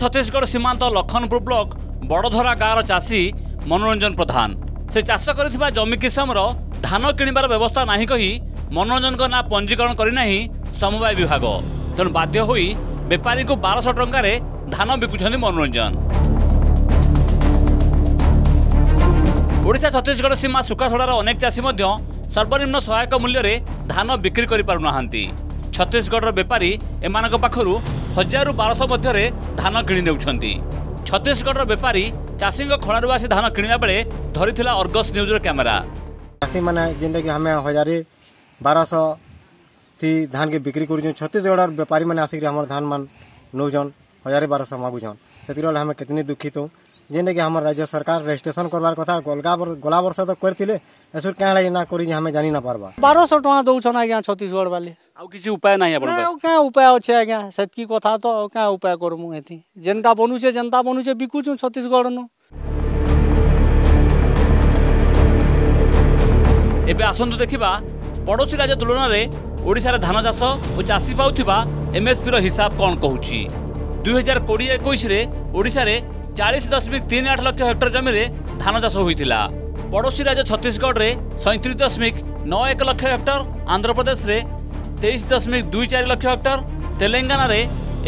छत्तीसगढ़ सीमांत लखनपुर ब्लॉक बड़धरा गाँव चाषी मनोरंजन प्रधान से चाष कर जमी किसमर धान किणवार व्यवस्था ना कही मनोरंजन ना पंजीकरण करना समवाय विभाग तेणु बाध्य होई बेपारी को 1200 टंका रे धान बिकुछंदी मनोरंजन। ओडिशा छत्तीसगढ़ सीमा सुखासड़ार अनेक चाषी सर्वनिम्न सहायक मूल्य रे धान बिक्री कर पारु नाहांती। छत्तीसगढ़ बेपारी एमानक पाखरु 1000 ରୁ 1200 मध्य धान किणी नेउछंती। छत्तीसगढ़ बेपारी चाषी खड़ारू आसी धान किणा बेले धरिथिला अर्गस न्यूज रो कैमेरा। चाषी माने जेंदा कि हमें 1000 ରୁ 1200 थी धान के बिक्री कर छत्तीसगढ़ व्यापारी मैंने आसिक हमार धान मान नौजन 1000 ରୁ 1200 मागुन से हमें कितनी दुखित हूँ जेनटा कि हमार राज्य सरकार रजिस्ट्रेशन करवार कथा गला वर्ष तक करते एसुर क्या ना करी हमें जानी ना पार्बा 1200 टका दौन आज्ञा छत्तीसगढ़ वाले किसी उपाय ना क्या उपाय अच्छे आज्ञा सेतकी कथा तो क्या उपाय करमु एथि जेनटा बनुचे बिकुचु छत्तीसगढ़ नु। एबे आसंतु देखिबा पड़ोसी राज्य तुलन में ओडिशा रे धान चाष और चाषी पाउथिबा एमएसपी रो हिसाब कौन कहूची। 2020-21 रे ओडिशा रे 40.38 लाख हेक्टर जमी रे धान चाष होइतिला। पड़ोसी राज्य छत्तीसगढ़ रे 37.91 लाख हेक्टर, आंध्र प्रदेश रे 23.24 लाख हेक्टर, तेलंगाना रे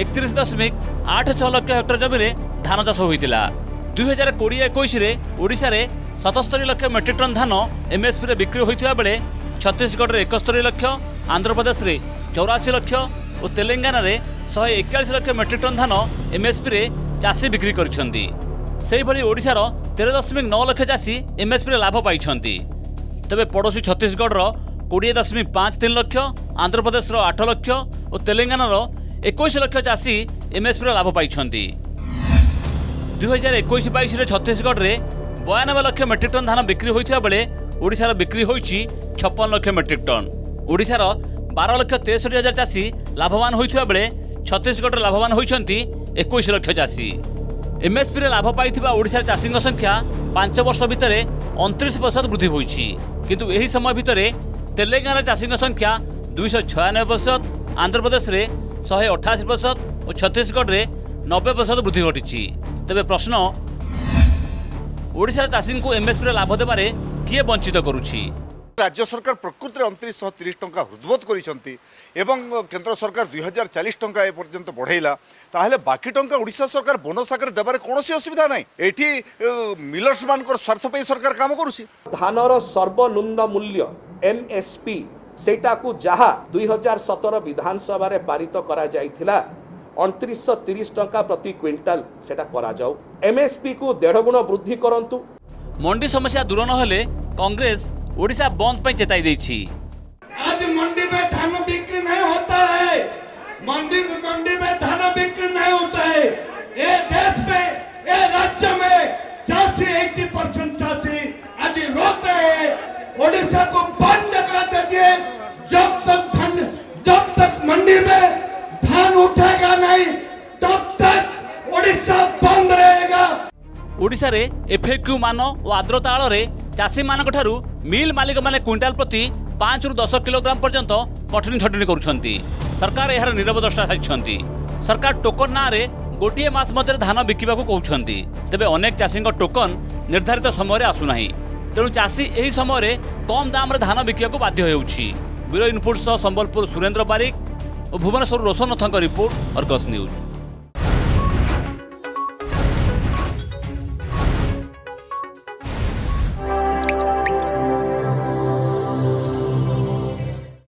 31.86 लाख हेक्टर जमी रे धान चाष होइतिला। 2020-21 रे ओडिशा रे 77 लाख मेट्रिक टन धान एमएसपी रे बिक्री होइतिबा बेले छत्तीसगढ़ रे 71 लाख, आंध्र प्रदेश रे 84 लाख और तेलंगाना रे 141 लाख मेट्रिक टन धान एमएसपी रे चाषी बिक्री करछंती। सेहि भली ओडिशा रो 13.9 लाख चाषी एमएसपी रे लाभ पाइछंती। तबे पड़ोसी छत्तीसगढ़ रो 20.53 लाख, आंध्र प्रदेश रो 8 लाख और तेलंगाना रो 21 लाख चाषी एमएसपी रे लाभ पाइछंती। 2021-22 रे छत्तीसगढ़ रे 92 लाख मेट्रिक टन धान बिक्री होइथिबा बेले ओडिशा रो बिक्री होइछि 56 लाख मेट्रिक टन। ओडिशार 12.63 लाख चाषी लाभवान होता बेले छत्तीसगढ़ लाभवान होती 21 लाख चाषी। एमएसपी लाभ पाई ओडिशार चाषी संख्या 5 वर्ष भितर 29% वृद्धि होती किंतु यही समय भितर तेलंगाना चाषी संख्या 296%, आंध्र प्रदेश में 188% और छत्तीसगढ़ में 90% वृद्धि घटी। तेबे प्रश्न ओडिशार चाषी को एमएसपी लाभ देबारे किए वंचित करुछि। राज्य सरकार प्रकृत में 2930 टंका हृदबोध करिसंती एवं केंद्र सरकार 2040 टंका ए पर्यंत बढ़ेला ताहले बाकी टंका ओडिशा सरकार बोनस आकर देबार कोनोसी असुविधा नै। एठी मिलर्स मानकर स्वार्थ पे सरकार काम करूसी। धानर सर्वनिम्न मूल्य एमएसपी सेटाकू जहा 2017 विधानसभा रे पारित करा जायथिला 2930 टंका प्रति क्विंटल सेटा करा जाऊ। एमएसपी को 1.5 गुण वृद्धि करंतु। मंडी समस्या दूर न होले कांग्रेस ओडिशा बंद पे चेताई दी छी। आज मंडी में धान बिक्री नहीं होता है, मंडी में धान बिक्री नहीं होता है। ये देश में, ये राज्य में चाषी 80% चाषी आज रोते हैं। ओडिशा को बंद करा दीजिए। जब तक मंडी में धान उठेगा नहीं तब तक ओडिशा बंद रहेगा। ओडिशा रे एफएक्यू मान और आद्रता आल रे चाषी मानक ठारू मिल मालिक माने क्विंटाल प्रति 5 ରୁ 10 किलोग्राम पर्यंत कटनी छटनी करुछंती। सरकार यार नीरव दृष्टा साजिछंती। सरकार टोकन ना रे गोटे मास मध्य धान बिकिबा को कहउछंती। तबे अनेक चाषी टोकन निर्धारित समय रे आसु नाही तेणु चाषी एही समय रे कम दाम रे धान बिकिबा को बाध्य हेउछि। ब्यूरो इनपुट सह संबलपुर सुरेंद्र बारिक और Bhubaneswar Roshannathan report Argus news.